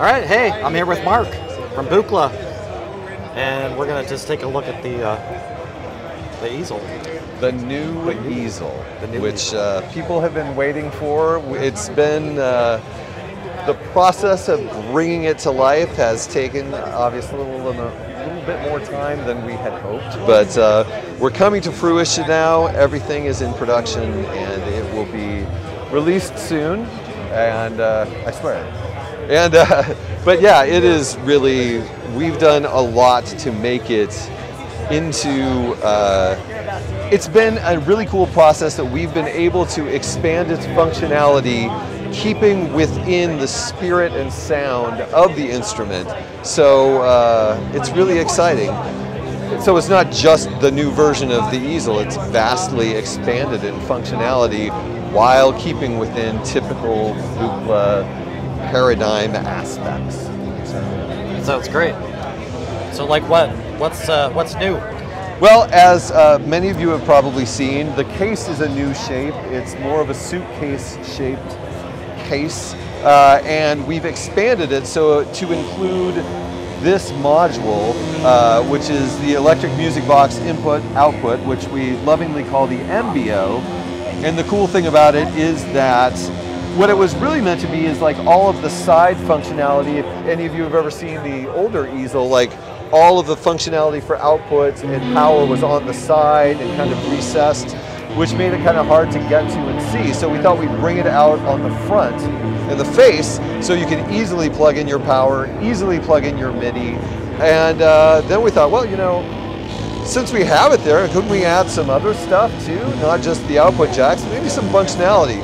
All right, hey, I'm here with Mark from Buchla, and we're gonna just take a look at the easel. The new easel. People have been waiting for. It's been, the process of bringing it to life has taken obviously a little bit more time than we had hoped, but we're coming to fruition now. Everything is in production and it will be released soon, and I swear. And but yeah, it is really, we've done a lot to make it into, it's been a really cool process that we've been able to expand its functionality, keeping within the spirit and sound of the instrument. So it's really exciting. So it's not just the new version of the easel, it's vastly expanded in functionality while keeping within typical Buchla paradigm aspects. That sounds great. So like what's new? Well, as many of you have probably seen, the case is a new shape. It's more of a suitcase shaped case, and we've expanded it so to include this module, which is the electric music box input-output, which we lovingly call the MBO. And the cool thing about it is that what it was really meant to be is like all of the side functionality. If any of you have ever seen the older easel, like all of the functionality for outputs and power was on the side and kind of recessed, which made it kind of hard to get to and see. So we thought we'd bring it out on the front and the face so you can easily plug in your power, easily plug in your MIDI. And then we thought, well, you know, since we have it there, couldn't we add some other stuff too? Not just the output jacks, maybe some functionality.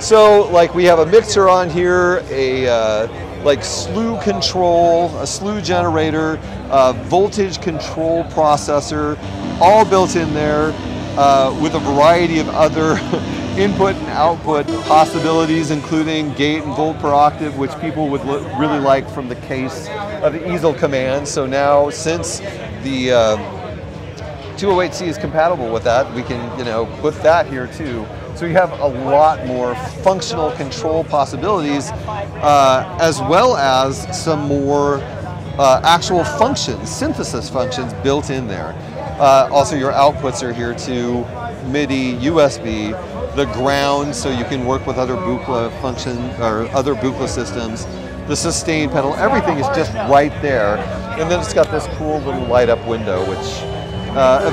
So like we have a mixer on here, a like slew control, a slew generator, a voltage control processor, all built in there. With a variety of other input and output possibilities, including gate and volt per octave, which people would really like from the case of the easel command. So now, since the 208C is compatible with that, we can, you know, put that here too. So you have a lot more functional control possibilities, as well as some more actual functions, synthesis functions built in there. Also your outputs are here too, MIDI, USB, the ground, so you can work with other Buchla function or other Buchla systems, the sustain pedal, everything is just right there. And then it's got this cool little light up window, which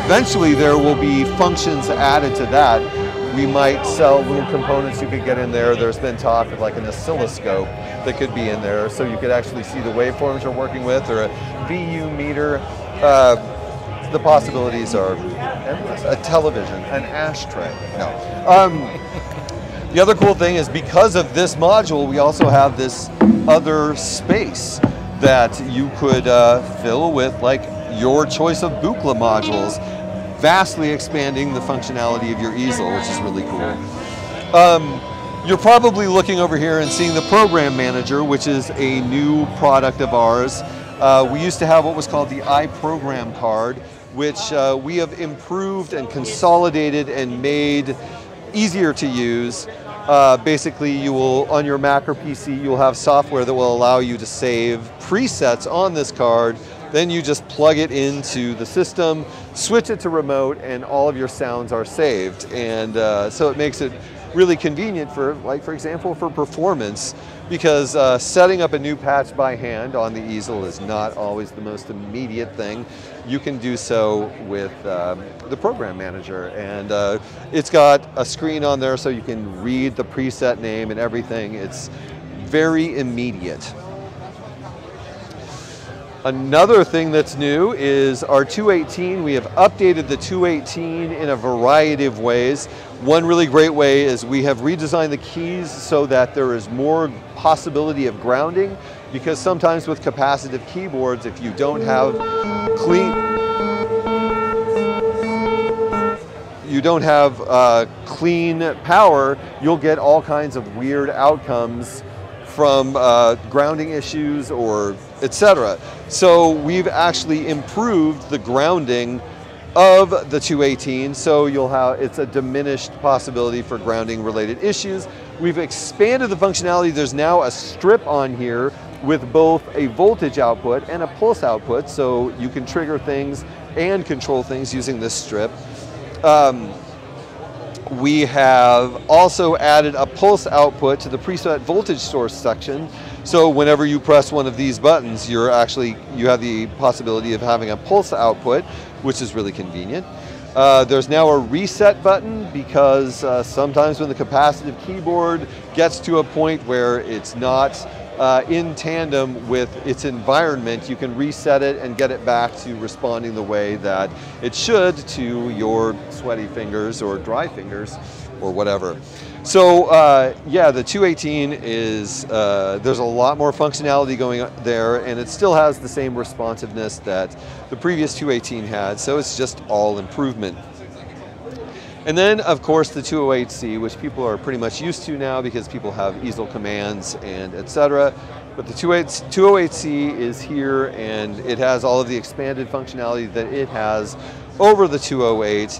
eventually there will be functions added to that. We might sell little components you could get in there. There's been talk of like an oscilloscope that could be in there, so you could actually see the waveforms you're working with, or a VU meter. The possibilities are endless. A television, an ashtray. No. The other cool thing is because of this module, we also have this other space that you could fill with like your choice of Buchla modules, vastly expanding the functionality of your easel, which is really cool. You're probably looking over here and seeing the Program Manager, which is a new product of ours. We used to have what was called the iProgram card, which we have improved and consolidated and made easier to use. Basically, you will, on your Mac or PC, you'll have software that will allow you to save presets on this card. Then you just plug it into the system, switch it to remote, and all of your sounds are saved. And so it makes it really convenient for, like for example, for performance, because setting up a new patch by hand on the easel is not always the most immediate thing. You can do so with the Program Manager, and it's got a screen on there so you can read the preset name and everything. It's very immediate. Another thing that's new is our 218. We have updated the 218 in a variety of ways. One really great way is we have redesigned the keys so that there is more possibility of grounding, because sometimes with capacitive keyboards, if you don't have clean power, you'll get all kinds of weird outcomes from grounding issues or etc. So we've actually improved the grounding of the 218, so you'll have, it's a diminished possibility for grounding related issues. We've expanded the functionality. There's now a strip on here with both a voltage output and a pulse output, so you can trigger things and control things using this strip. We have also added a pulse output to the preset voltage source section, so whenever you press one of these buttons, you have the possibility of having a pulse output, which is really convenient. There's now a reset button because sometimes when the capacitive keyboard gets to a point where it's not in tandem with its environment, you can reset it and get it back to responding the way that it should to your sweaty fingers or dry fingers or whatever. So yeah, the 218 is, there's a lot more functionality going on there, and it still has the same responsiveness that the previous 218 had, so it's just all improvement. And then, of course, the 208C, which people are pretty much used to now because people have easel commands and etc. But the 208C is here, and it has all of the expanded functionality that it has over the 208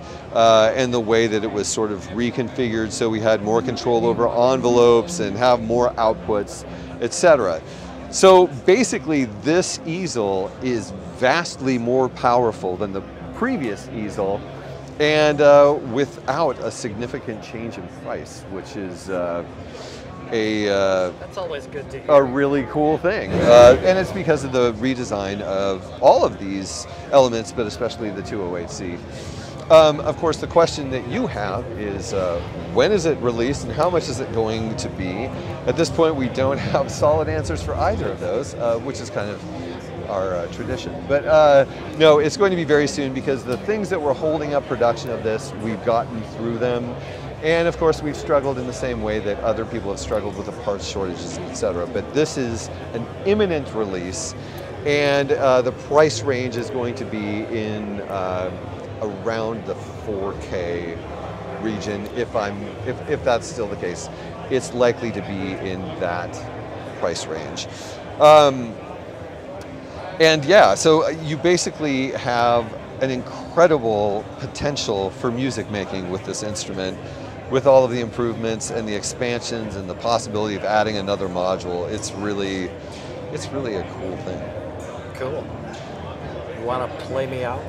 and the way that it was sort of reconfigured, so we had more control over envelopes and have more outputs, etc. So basically, this easel is vastly more powerful than the previous easel, and without a significant change in price, which is that's always good to hear. A really cool thing. And it's because of the redesign of all of these elements, but especially the 208C. Of course, the question that you have is, when is it released and how much is it going to be? At this point, we don't have solid answers for either of those, which is kind of our tradition. But no, it's going to be very soon, because the things that were holding up production of this, we've gotten through them. And of course, we've struggled in the same way that other people have struggled with the parts shortages, etc. But this is an imminent release, and the price range is going to be in around the 4K region, if that's still the case. It's likely to be in that price range. And yeah, so you basically have an incredible potential for music making with this instrument, with all of the improvements and the expansions and the possibility of adding another module. It's really a cool thing. Cool. You want to play me out?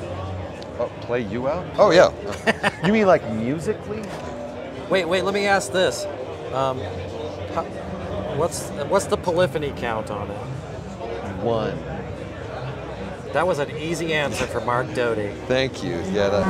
Oh, play you out? Oh yeah. You mean like musically? Wait. Let me ask this. What's the polyphony count on it? One. That was an easy answer for Mark Doty. Thank you. Yeah.